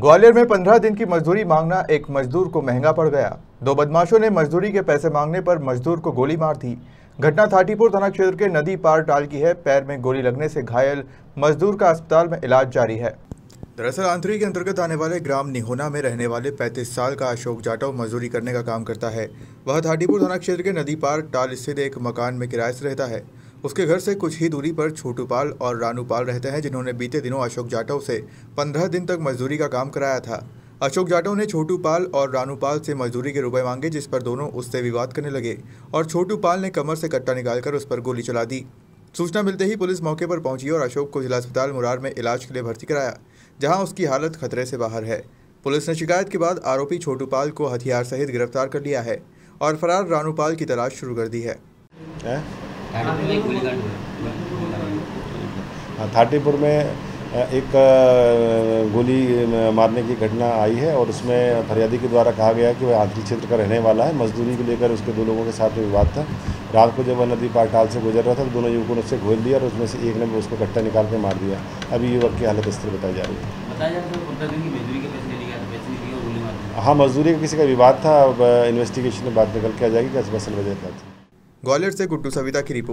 ग्वालियर में 15 दिन की मजदूरी मांगना एक मजदूर को महंगा पड़ गया। दो बदमाशों ने मजदूरी के पैसे मांगने पर मजदूर को गोली मार दी। घटना थाटीपुर थाना क्षेत्र के नदी पार टाल की है। पैर में गोली लगने से घायल मजदूर का अस्पताल में इलाज जारी है। दरअसल आंतरी के अंतर्गत आने वाले ग्राम निहोना में रहने वाले 35 साल का अशोक जाटव मजदूरी करने का काम करता है। वह थाटीपुर थाना क्षेत्र के नदी पार टाल स्थित एक मकान में किराए से रहता है। उसके घर से कुछ ही दूरी पर छोटू पाल और रानू पाल रहते हैं, जिन्होंने बीते दिनों अशोक जाटव से 15 दिन तक मजदूरी का काम कराया था। अशोक जाटव ने छोटू पाल और रानू पाल से मजदूरी के रुपए मांगे, जिस पर दोनों उससे विवाद करने लगे और छोटू पाल ने कमर से कट्टा निकालकर उस पर गोली चला दी। सूचना मिलते ही पुलिस मौके पर पहुंची और अशोक को जिला अस्पताल मुरार में इलाज के लिए भर्ती कराया, जहाँ उसकी हालत खतरे से बाहर है। पुलिस ने शिकायत के बाद आरोपी छोटू पाल को हथियार सहित गिरफ्तार कर लिया है और फरार रानू पाल की तलाश शुरू कर दी है। थाटीपुर में एक गोली मारने की घटना आई है और उसमें फरियादी के द्वारा कहा गया कि वह आंतरी क्षेत्र का रहने वाला है। मजदूरी को लेकर उसके दो लोगों के साथ विवाद था। रात को जब वह नदी पार टाल से गुजर रहा था तो दोनों युवकों ने उससे घोल दिया और उसमें से एक ने उसको कट्टा निकाल के मार दिया। अभी युवक की हालत स्थिर बताई जा रही है। हाँ, मजदूरी का किसी का विवाद था। अब इन्वेस्टिगेशन में बात निकल के आ जाएगी कि असल वजह क्या थी। ग्वालियर से गुड्डू सविता की रिपोर्ट।